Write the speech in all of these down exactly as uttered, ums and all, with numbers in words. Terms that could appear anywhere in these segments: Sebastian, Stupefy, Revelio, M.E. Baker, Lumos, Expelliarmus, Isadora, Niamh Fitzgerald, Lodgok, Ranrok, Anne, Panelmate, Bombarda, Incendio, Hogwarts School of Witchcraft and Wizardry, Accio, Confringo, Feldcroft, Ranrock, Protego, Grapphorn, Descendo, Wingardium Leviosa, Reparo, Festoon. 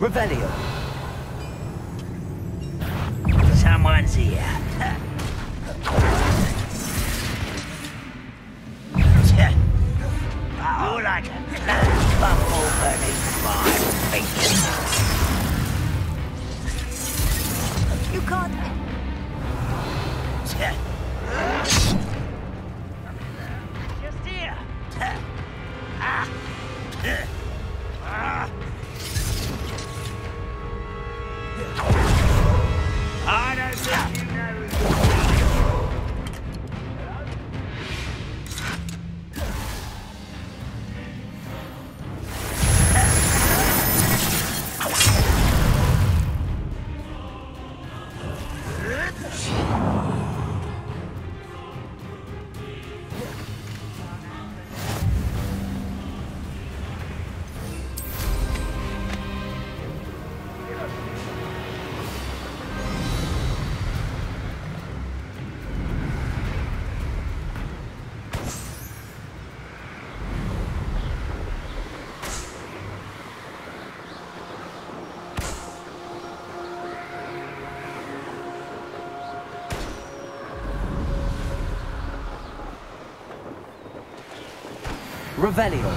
Revelio. Someone's here. All I can close bubble burning my feet. You can't. Just here. I don't think you know Revelio.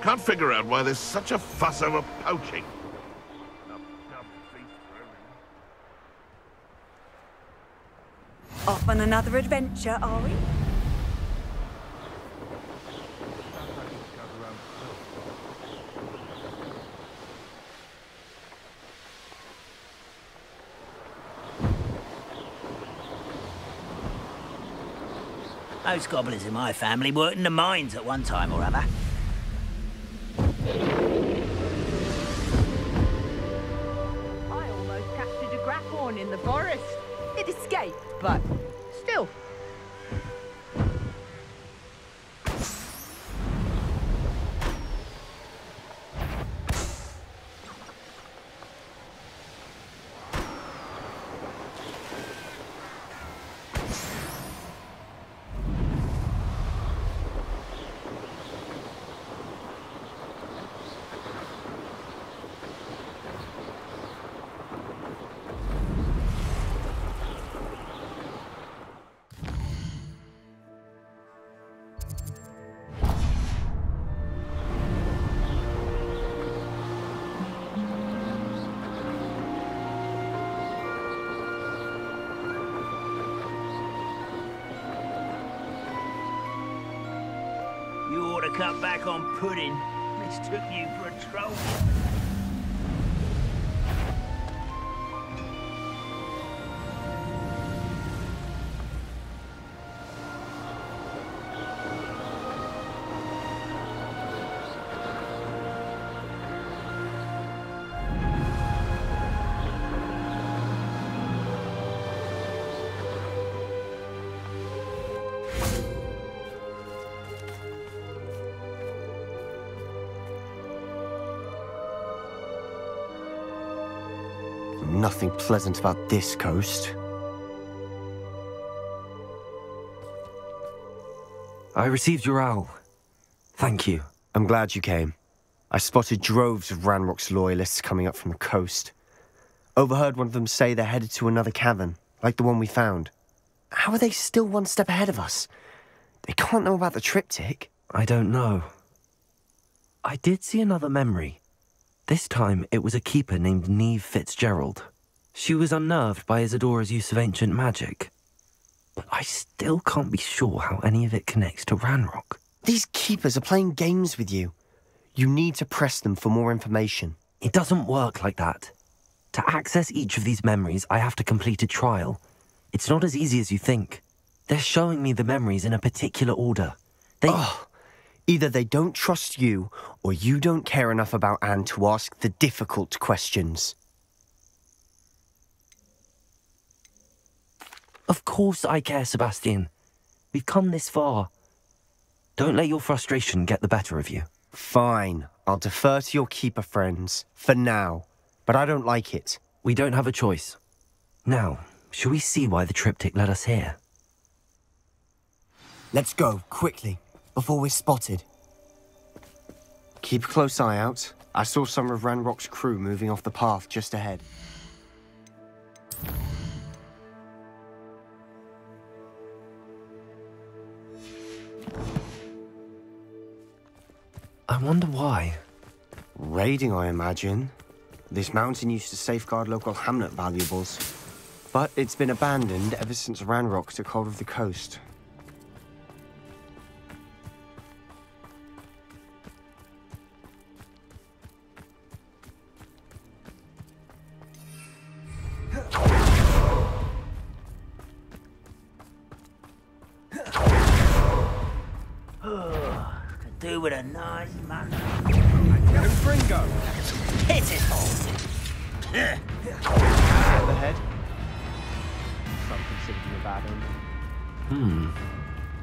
Can't figure out why there's such a fuss over poaching. Off on another adventure, are we? Most gobblers in my family worked in the mines at one time or other. I almost captured a grapphorn in the forest. It escaped, but still. Cut back on pudding. Mistook you for a troll. Nothing pleasant about this coast. I received your owl. Thank you. I'm glad you came. I spotted droves of Ranrock's loyalists coming up from the coast. Overheard one of them say they're headed to another cavern, like the one we found. How are they still one step ahead of us? They can't know about the triptych. I don't know. I did see another memory. This time it was a keeper named Niamh Fitzgerald. She was unnerved by Isadora's use of ancient magic. But I still can't be sure how any of it connects to Ranrok. These keepers are playing games with you. You need to press them for more information. It doesn't work like that. To access each of these memories, I have to complete a trial. It's not as easy as you think. They're showing me the memories in a particular order. They... Oh, either they don't trust you, or you don't care enough about Anne to ask the difficult questions. Of course I care, Sebastian. We've come this far. Don't let your frustration get the better of you. Fine. I'll defer to your keeper friends, for now. But I don't like it. We don't have a choice. Now, Shall we see why the triptych led us here? Let's go, quickly, before we're spotted. Keep a close eye out. I saw some of Ranrok's crew moving off the path just ahead. I wonder why. Raiding, I imagine. This mountain used to safeguard local hamlet valuables, but it's been abandoned ever since Ranrok took hold of the coast.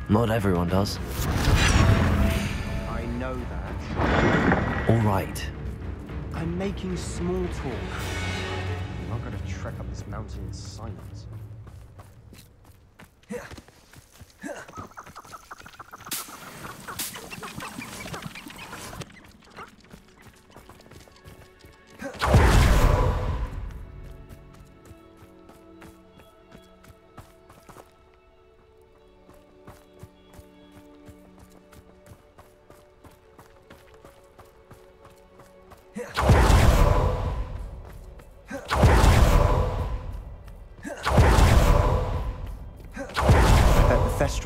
Not everyone does. I know that. All right. I'm making small talk. I'm not going to trek up this mountain in silence.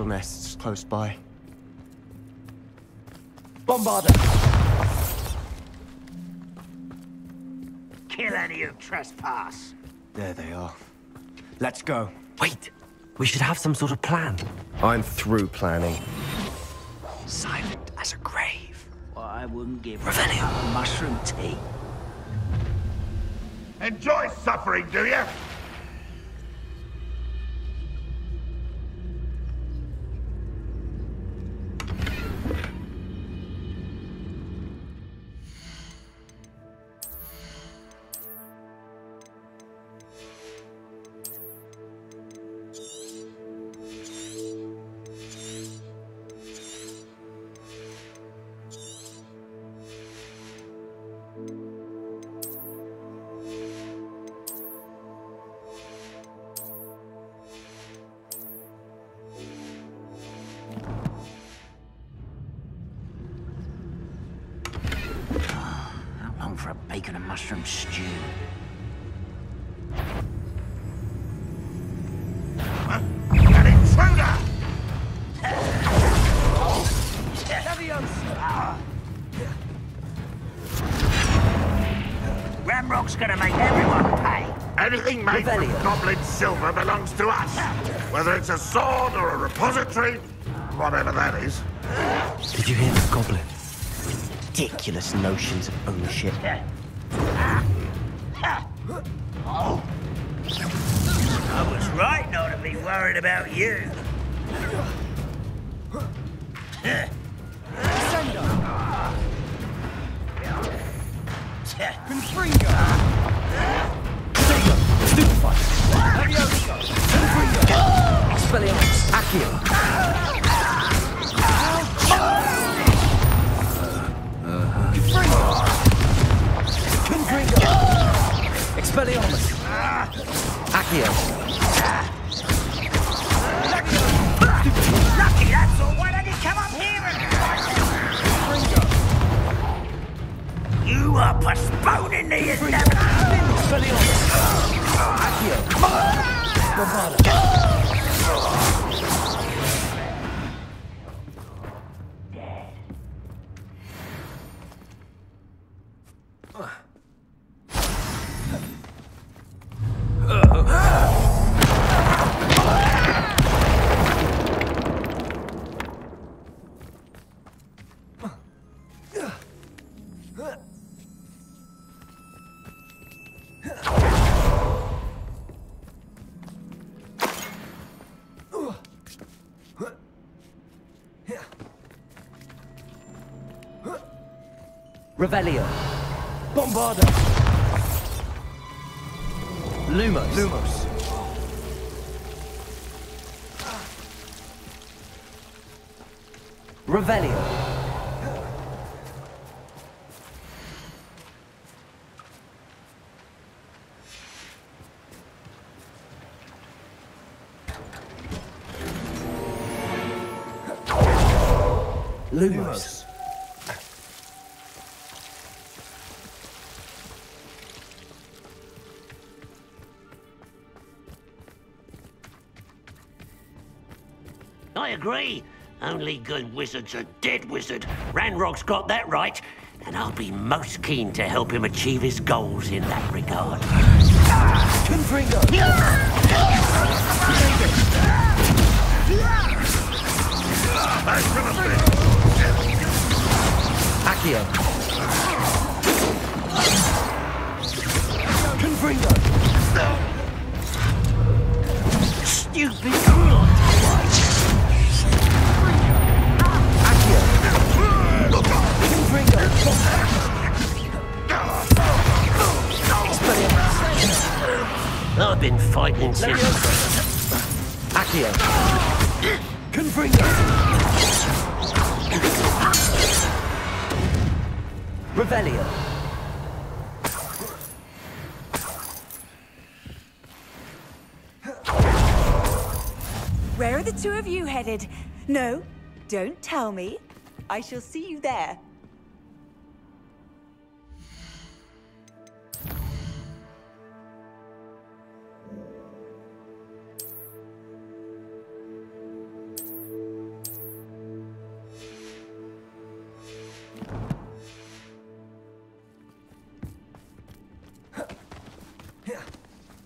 Nests close by. Bombarder! Kill any who trespass. There they are. Let's go. Wait, we should have some sort of plan. I'm through planning. Silent as a grave. Well, I wouldn't give Revelio mushroom tea. Enjoy suffering, do you? Silver belongs to us, whether it's a sword or a repository, whatever that is. Did you hear the goblin? Ridiculous notions of ownership. I was right not to be worried about you. Revelio. Bombarda. Lumos. Lumos. Revelio. Lumos. I agree. Only good wizard's a dead wizard. Ranrok's got that right, and I'll be most keen to help him achieve his goals in that regard. Confringo! Accio. Confringo. Stupid rod. Accio. Confringo. I've been fighting since. Accio. Confringo. Revelio. Where are the two of you headed? No, don't tell me. I shall see you there.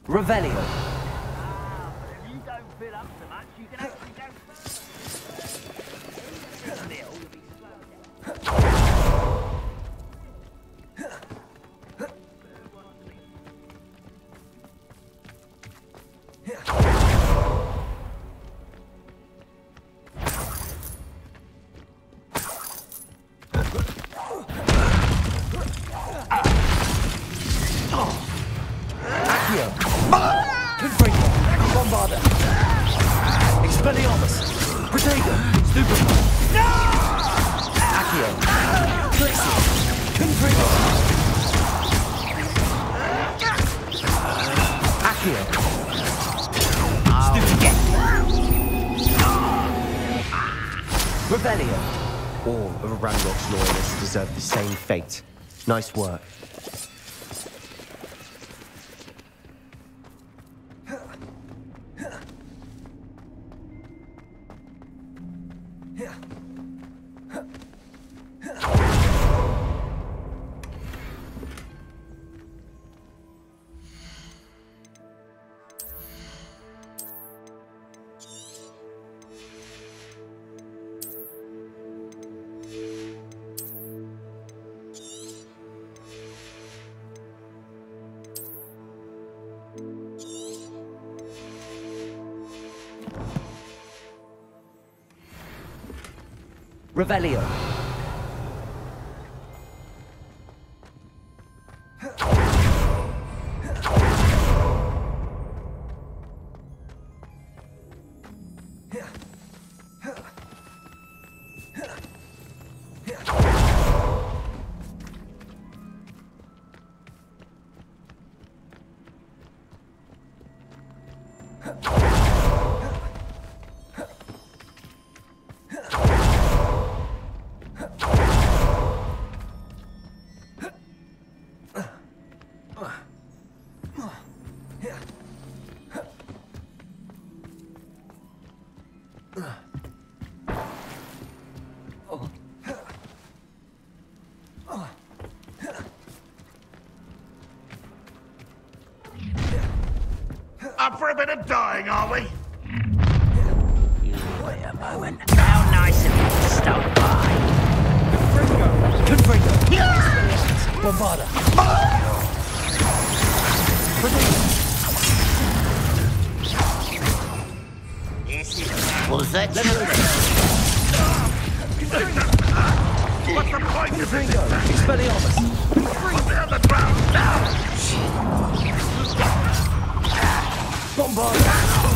Revelio. Ah, but if you don't fill up so much, you can actually go same fate. Nice work. Revelio. For a bit of dying, are we? You wait a moment. How nice of you to stop by. Confringo! Confringo! Yeah. Bombarda! What was that? What's the point of this? Expelliarmus! Put down the ground now! Bombard! Ah!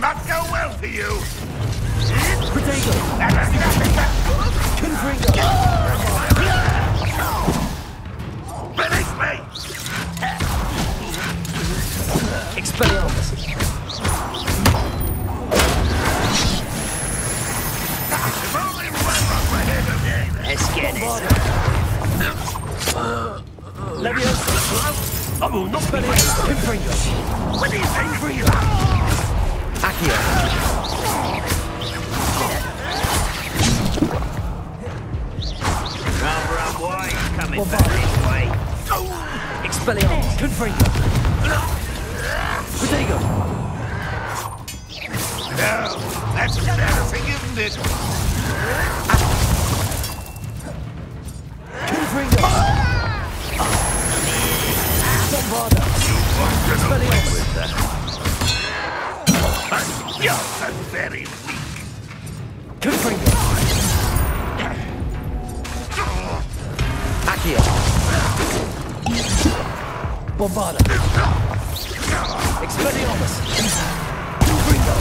not go well for you. Potato. Confringo. Finish me. Expelliarmus. Let's get it. Let me out. I will not believe it. Confringo. What do you think? Confringo. Accio. Round, round, wide. Coming back this way. Expelliarmus. Confringo. Potato. No. That's never forgiven it. Confringo. You want to know with that. But you're very weak. Confringo. Accio. Bombarda. Expelliarmus. Confringo.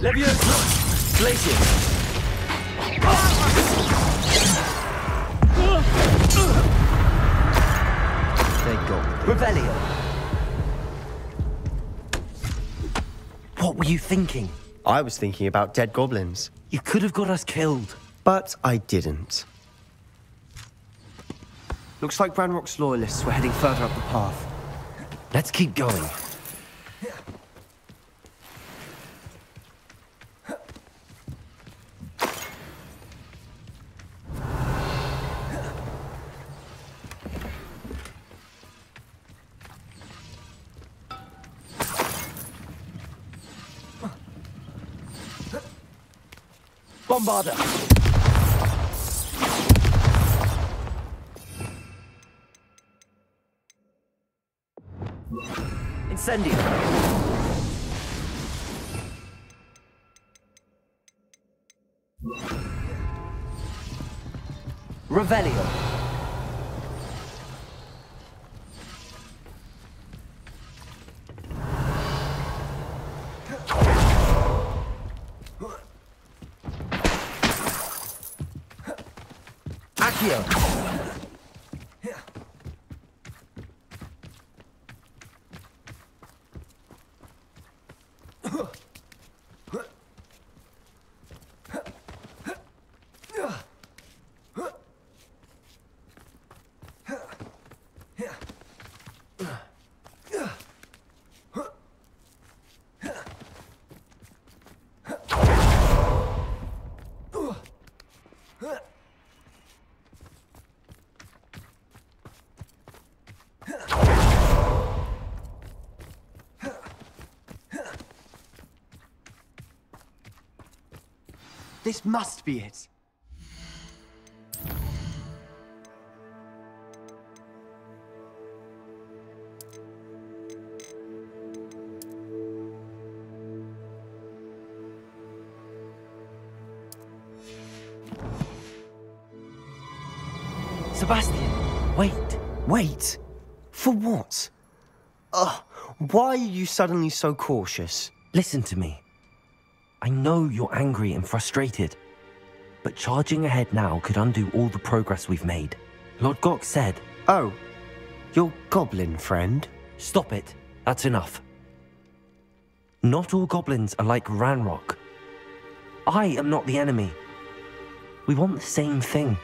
Leviosa. Glacier. Revelio. What were you thinking? I was thinking about dead goblins. You could have got us killed. But I didn't. Looks like Ranrock's loyalists were heading further up the path. Let's keep going. Bombarda. Incendio. Revelio. This must be it. Sebastian, wait. Wait? For what? Ugh, why are you suddenly so cautious? Listen to me. I know you're angry and frustrated, but charging ahead now could undo all the progress we've made. Lodgok said... Oh, your goblin friend? Stop it. That's enough. Not all goblins are like Ranrok. I am not the enemy. We want the same thing.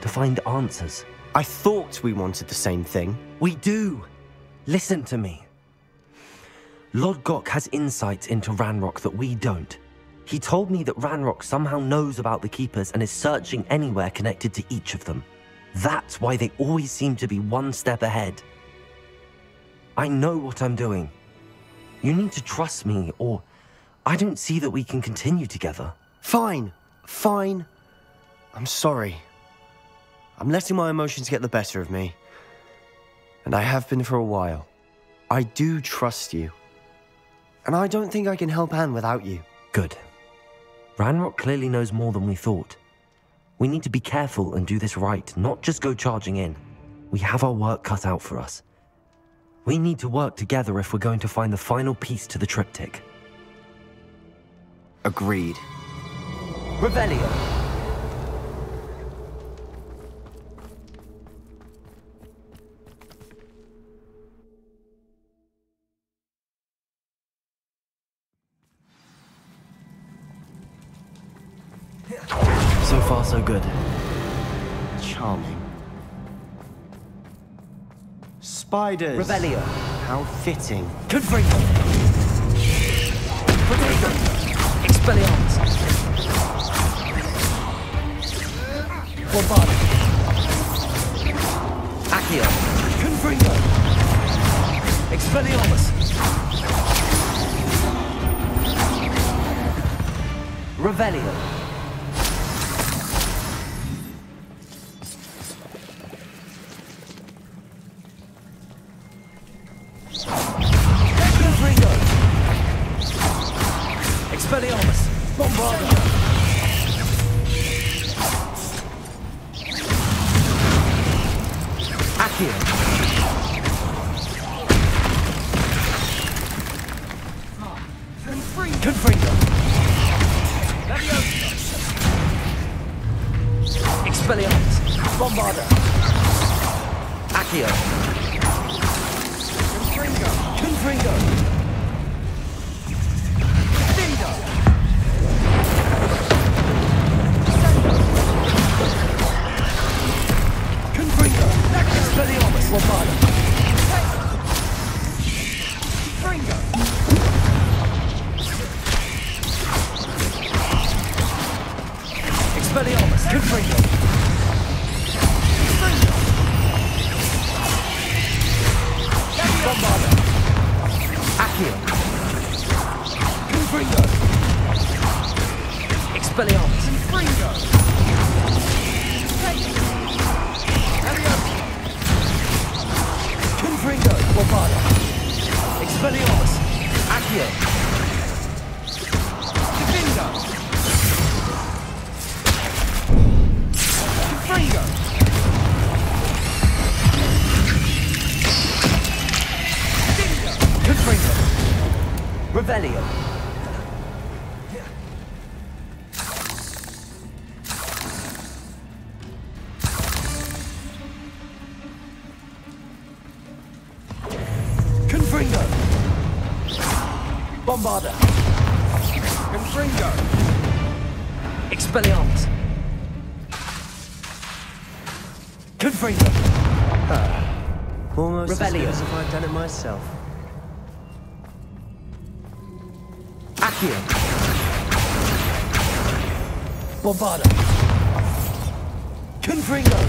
To find answers. I thought we wanted the same thing. We do. Listen to me. Lodgok has insights into Ranrok that we don't. He told me that Ranrok somehow knows about the Keepers and is searching anywhere connected to each of them. That's why they always seem to be one step ahead. I know what I'm doing. You need to trust me, or I don't see that we can continue together. Fine, fine. I'm sorry. I'm letting my emotions get the better of me. And I have been for a while. I do trust you. And I don't think I can help Anne without you. Good. Ranrok clearly knows more than we thought. We need to be careful and do this right, not just go charging in. We have our work cut out for us. We need to work together if we're going to find the final piece to the triptych. Agreed. Revelio! So far, so good. Charming. Spiders! Revelio! How fitting. Confringo! Protego! Expelliarmus! Bombardo! Accio! Confringo! Expelliarmus! Revelio! Myself. Accio. Bombardo. Confringo.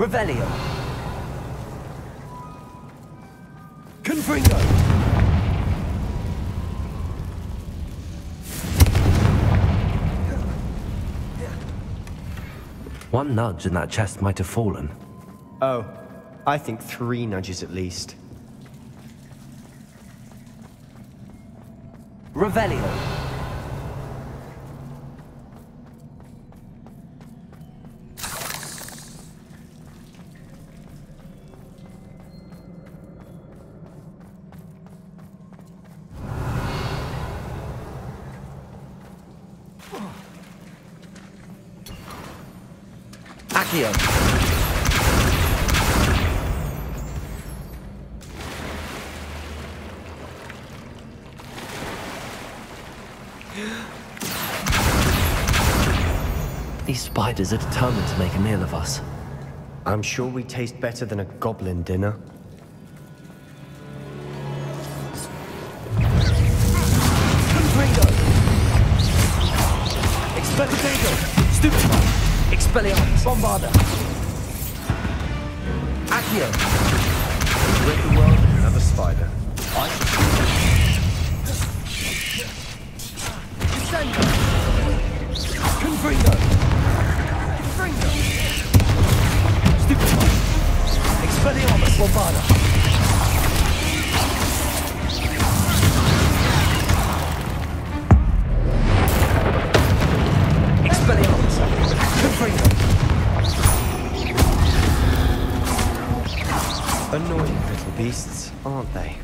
Revelio. Confringo. One nudge and that chest might have fallen. Oh, I think three nudges at least. Revelio. These spiders are determined to make a meal of us. I'm sure we taste better than a goblin dinner. Confringo! Expelliarmus! Stupefy! Expelliarmus! Bombard them. Accio. Rid the world of another spider. I Descendo. Confringo. Confringo. Stupefy. Expelliarmus Bombarda. Annoying little beasts, aren't they?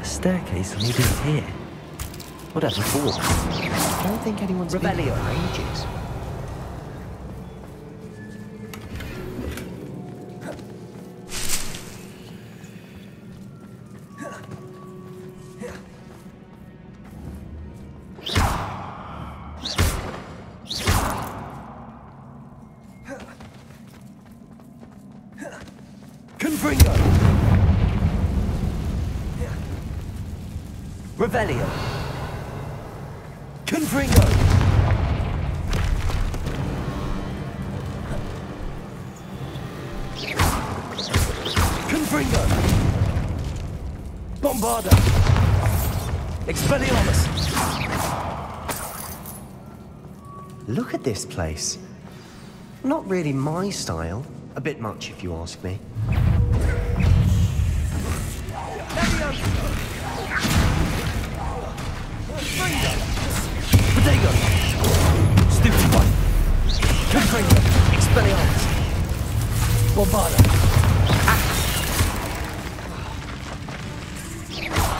A staircase leading here. Whatever for? I don't think anyone's rebellion been here for ages. Revelio. Confringo. Confringo. Bombarda. Expelliarmus. Look at this place. Not really my style. A bit much, if you ask me. Protego! Stupefy! Confringo! Expelliarmus! Bombarda! Confringo!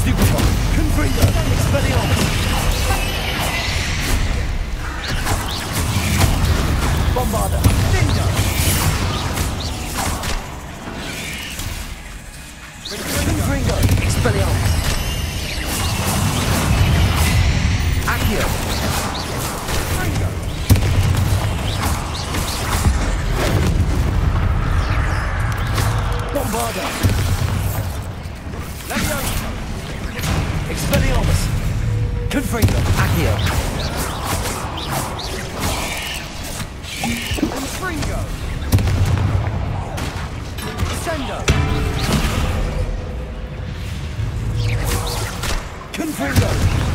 Stupefy! Confringo! Expelliarmus! Bombarda! Dingo! Confringo! Expelliarmus! Bombarda. Expelliarmus. Confringo. Accio. Confringo. Descendo. Confringo.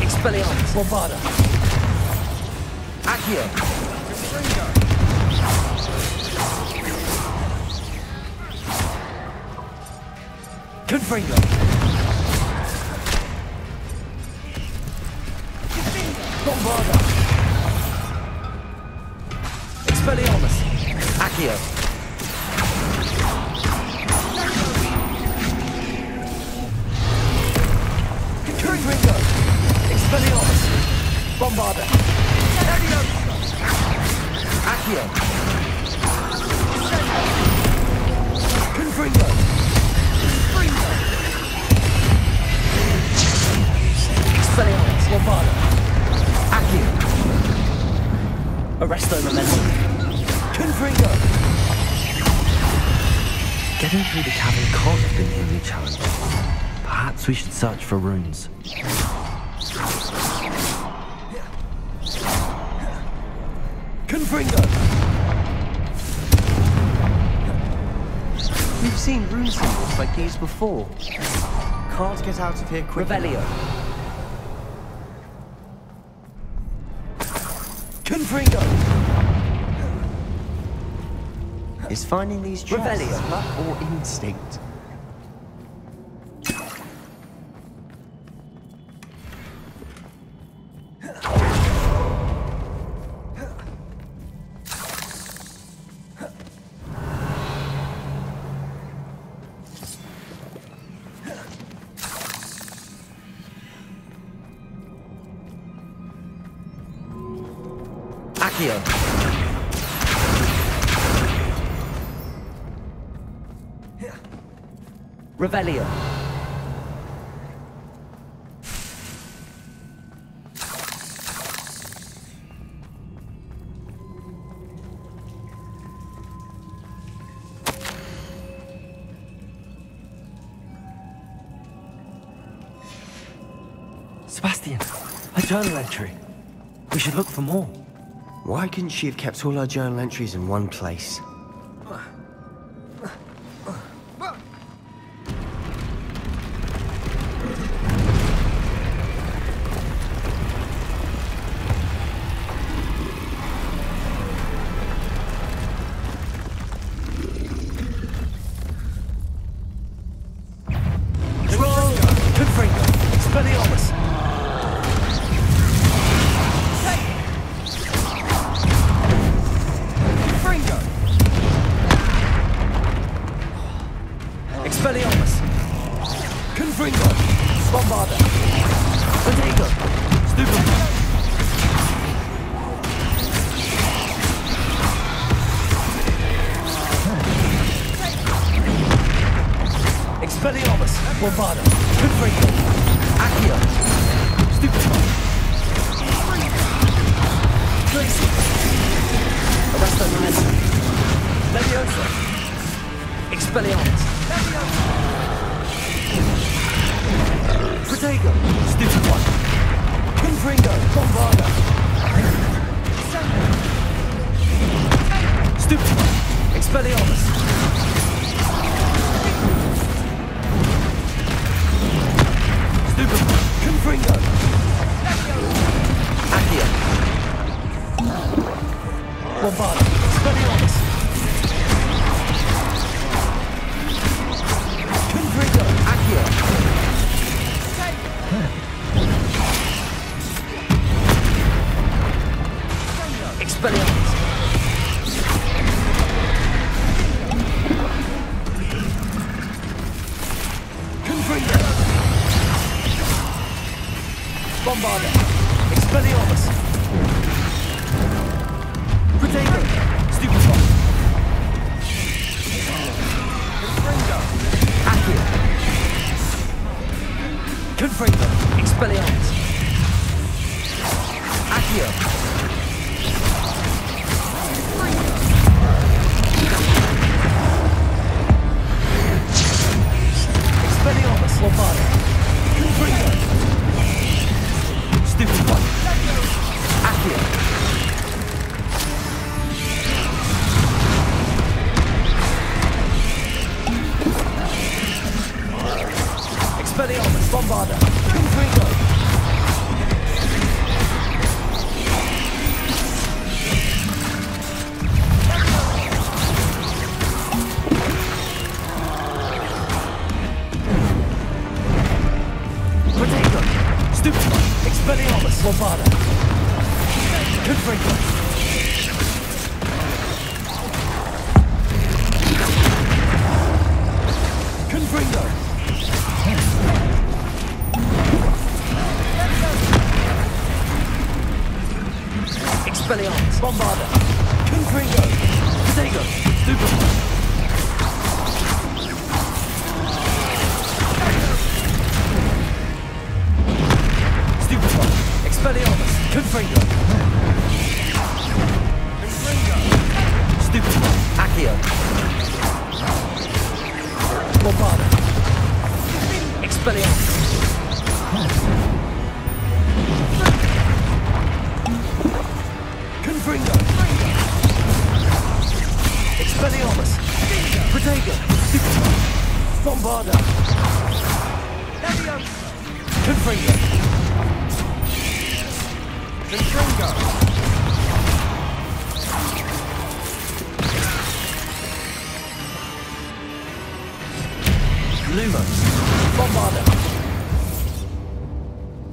Expelliarmus. Bombarda. Accio. Confringo. Confringo! Bombarda! Expelliarmus! Accio! Confringo! Expelliarmus! Bombarda! Accio! Confringo! Expelliarmus, Bombarda. Accio. Arresto Memento. Confringo. Getting through the cavern can't have been the only challenge. Perhaps we should search for runes. Confringo. We've seen rune symbols like these before. Can't get out of here quickly. Revelio. Confringo! Is finding these traps luck or instinct? Revelio. Sebastian, her journal entry. We should look for more. Why couldn't she have kept all her journal entries in one place?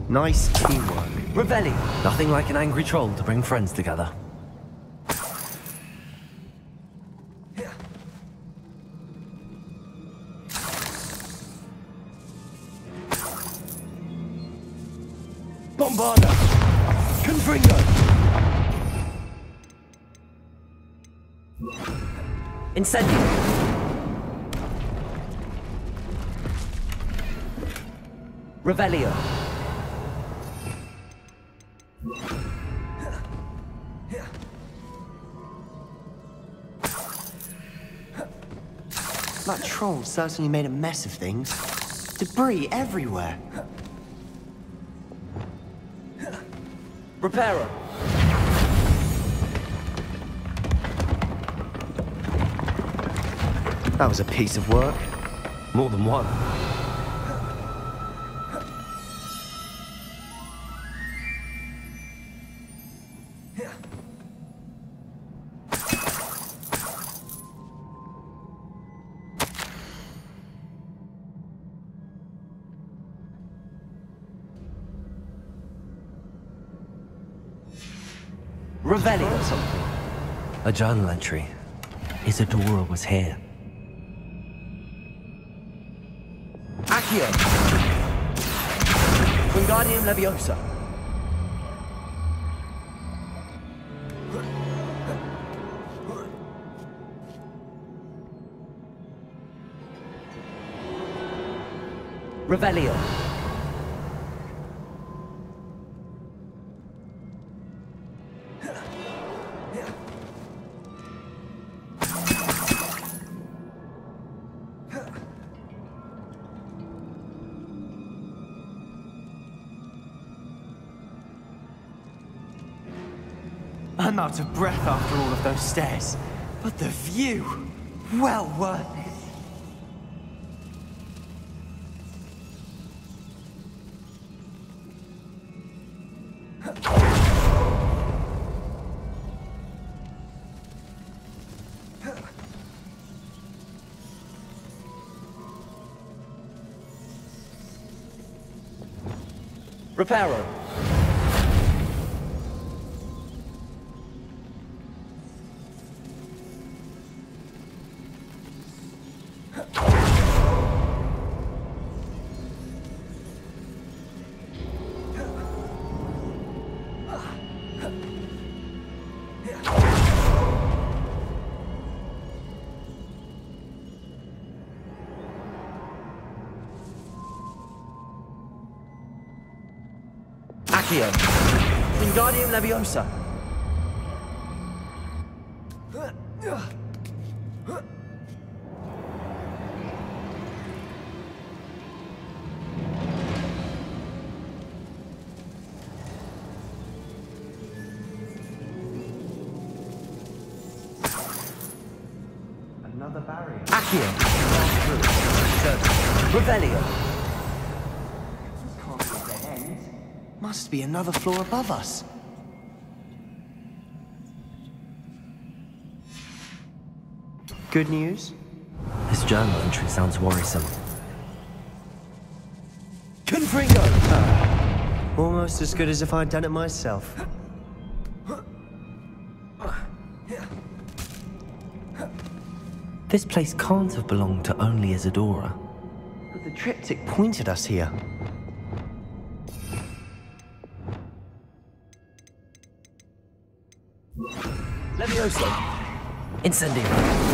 Nice teamwork. Revelli. Nothing like an angry troll to bring friends together. Revelio. That troll certainly made a mess of things. Debris everywhere. Repairer. That was a piece of work. More than one. Revelling or something. A journal entry. Isadora was here. Accio. Wingardium Leviosa. Revelio. I'm out of breath after all of those stairs, but the view, well worth it. Reparo. Wingardium Leviosa. Another barrier. Accio. Revelio. Must be another floor above us. Good news? This journal entry sounds worrisome. Confringo! Uh, almost as good as if I'd done it myself. This place can't have belonged to only Isadora. But the triptych pointed us here. Leviosa. Incendio.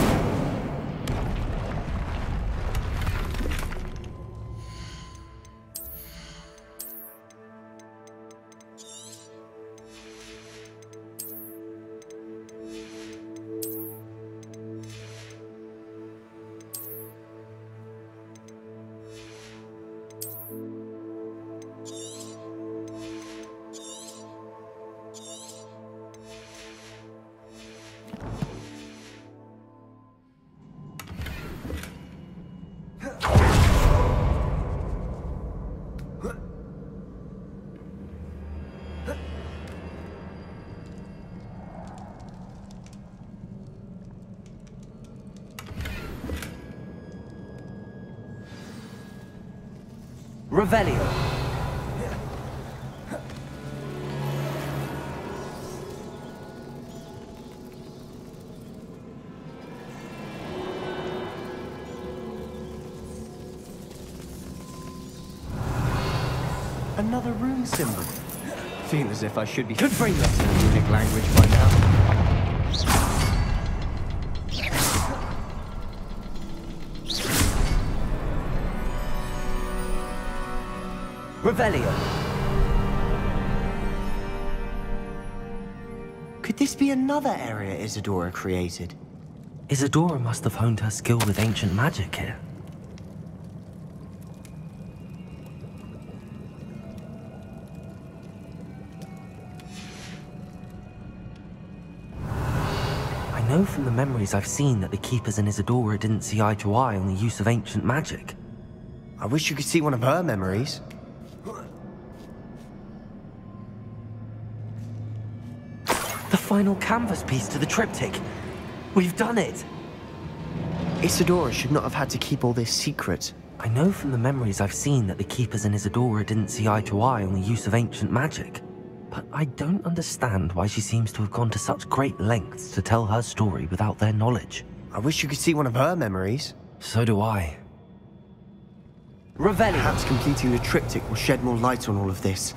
Revelio. Another rune symbol. Feel as if I should be could bring that to the runic language by now. Revelio. Could this be another area Isadora created? Isadora must have honed her skill with ancient magic here. know from the memories I've seen that the Keepers and Isadora didn't see eye to eye on the use of ancient magic. I wish you could see one of her memories. The final canvas piece to the triptych! We've done it! Isadora should not have had to keep all this secret. I know from the memories I've seen that the Keepers and Isadora didn't see eye to eye on the use of ancient magic. But I don't understand why she seems to have gone to such great lengths to tell her story without their knowledge. I wish you could see one of her memories. So do I. Ravelli! Perhaps completing the triptych will shed more light on all of this.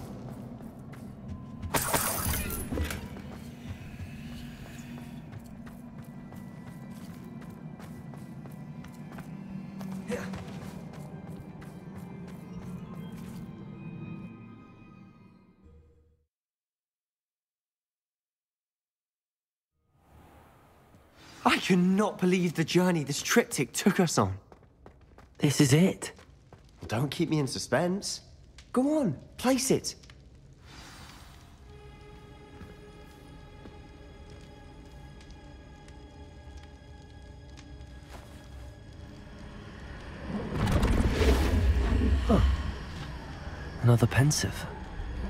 I cannot believe the journey this triptych took us on. This is it. Well, don't keep me in suspense. Go on, place it. Huh. Another pensive.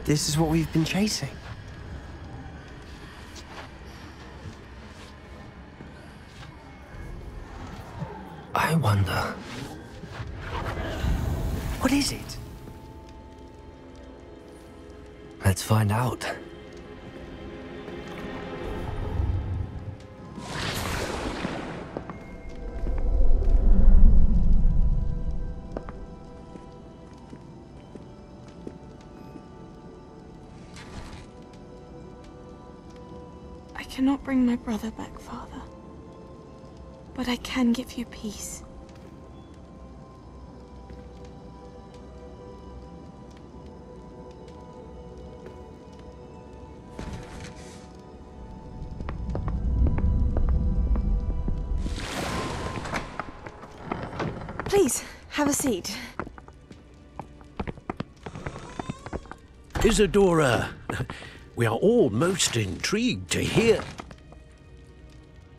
This is what we've been chasing. I wonder... What is it? Let's find out. I cannot bring my brother back, Father. But I can give you peace. Please, have a seat. Isadora, we are all most intrigued to hear.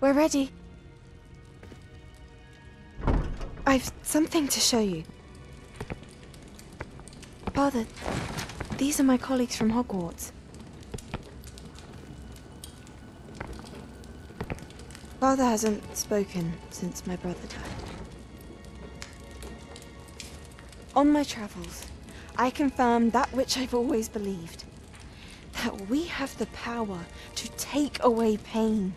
We're ready. I've something to show you. Father, these are my colleagues from Hogwarts. Father hasn't spoken since my brother died. On my travels, I confirmed that which I've always believed. That we have the power to take away pain.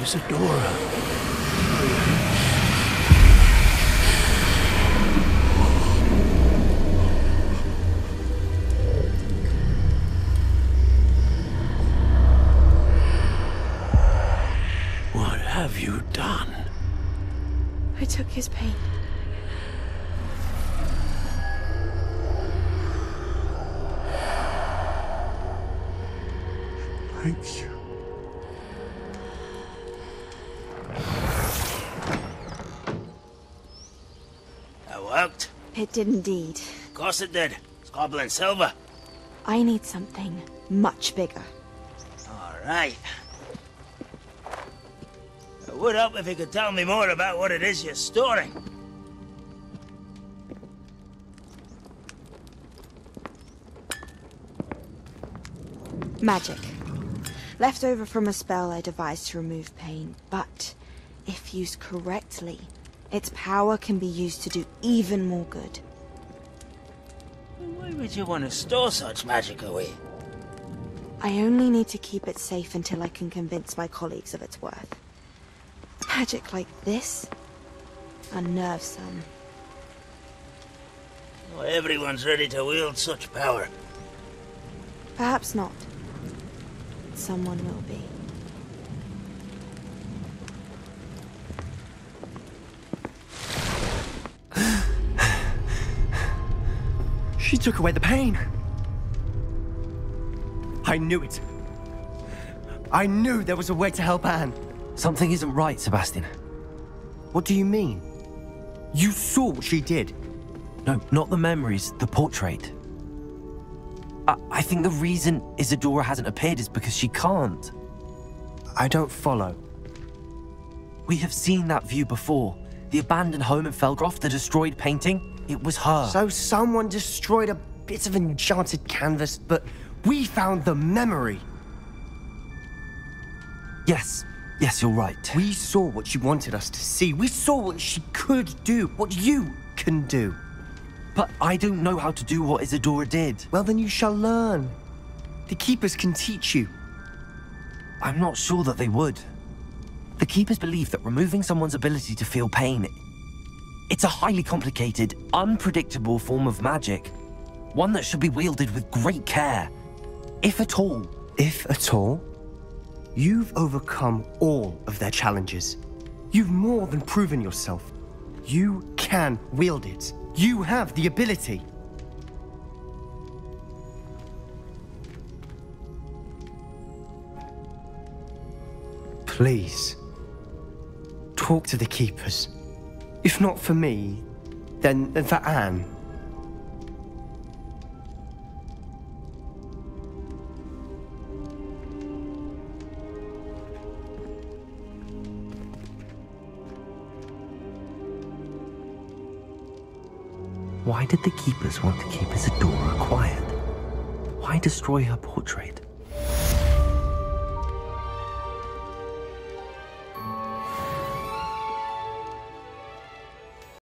Isadora. What have you done? I took his pain. Thank you. It did indeed. Of course it did. It's goblin silver. I need something much bigger. Alright. It would help if you could tell me more about what it is you're storing. Magic. Left over from a spell I devised to remove pain, but if used correctly, its power can be used to do even more good. Why would you want to store such magic away? I only need to keep it safe until I can convince my colleagues of its worth. Magic like this unnerves some. Well, everyone's ready to wield such power. Perhaps not. Someone will be. She took away the pain. I knew it. I knew there was a way to help Anne. Something isn't right, Sebastian. What do you mean? You saw what she did. No, not the memories, the portrait. I, I think the reason Isadora hasn't appeared is because she can't. I don't follow. We have seen that view before. The abandoned home in Feldcroft, the destroyed painting, it was her. So someone destroyed a bit of enchanted canvas, but we found the memory. Yes, yes, you're right. We saw what she wanted us to see. We saw what she could do, what you can do. But I don't know how to do what Isadora did. Well, then you shall learn. The Keepers can teach you. I'm not sure that they would. The Keepers believe that removing someone's ability to feel pain, it's a highly complicated, unpredictable form of magic. One that should be wielded with great care, if at all. If at all? You've overcome all of their challenges. You've more than proven yourself. You can wield it. You have the ability. Please, talk to the Keepers. If not for me, then, then for Anne. Why did the Keepers want to keep Isadora quiet? Why destroy her portrait?